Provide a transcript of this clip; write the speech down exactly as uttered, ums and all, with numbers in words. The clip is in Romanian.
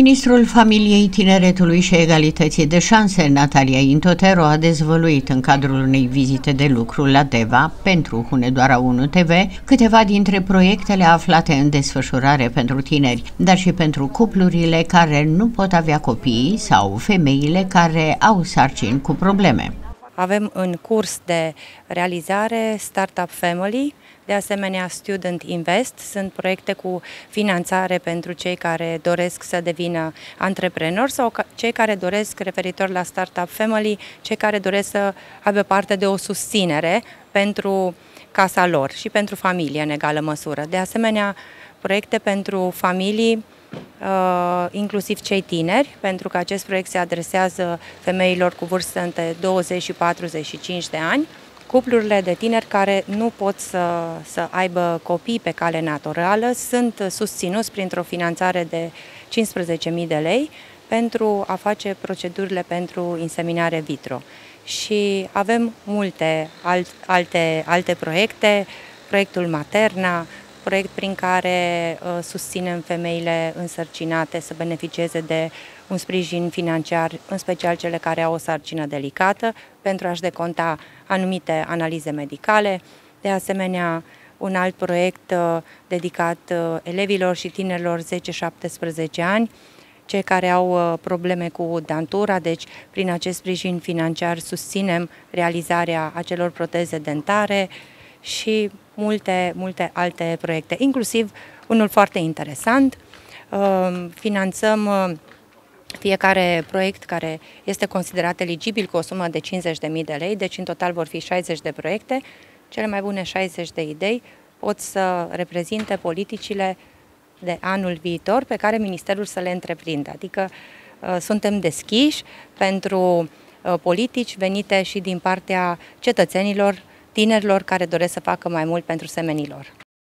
Ministrul Familiei, Tineretului și Egalității de Șanse, Natalia Intotero, a dezvăluit în cadrul unei vizite de lucru la DEVA pentru Hunedoara unu TV câteva dintre proiectele aflate în desfășurare pentru tineri, dar și pentru cuplurile care nu pot avea copii sau femeile care au sarcini cu probleme. Avem în curs de realizare Startup Family, de asemenea Student Invest, sunt proiecte cu finanțare pentru cei care doresc să devină antreprenori sau cei care doresc, referitor la Startup Family, cei care doresc să aibă parte de o susținere pentru casa lor și pentru familie în egală măsură. De asemenea, proiecte pentru familii, inclusiv cei tineri, pentru că acest proiect se adresează femeilor cu vârste între douăzeci și patruzeci și cinci de ani, cuplurile de tineri care nu pot să, să aibă copii pe cale naturală sunt susținuți printr-o finanțare de cincisprezece mii de lei pentru a face procedurile pentru inseminare vitro. Și avem multe alt, alte, alte proiecte, proiectul Materna, proiect prin care uh, susținem femeile însărcinate să beneficieze de un sprijin financiar, în special cele care au o sarcină delicată, pentru a-și deconta anumite analize medicale. De asemenea, un alt proiect uh, dedicat uh, elevilor și tinerilor zece șaptesprezece ani, cei care au uh, probleme cu dantura, deci prin acest sprijin financiar susținem realizarea acelor proteze dentare și multe, multe alte proiecte, inclusiv unul foarte interesant. Finanțăm fiecare proiect care este considerat eligibil cu o sumă de cincizeci de mii de lei, deci în total vor fi șaizeci de proiecte, cele mai bune șaizeci de idei pot să reprezinte politicile de anul viitor pe care Ministerul să le întreprindă. Adică suntem deschiși pentru politici venite și din partea cetățenilor, tinerilor care doresc să facă mai mult pentru semenii lor.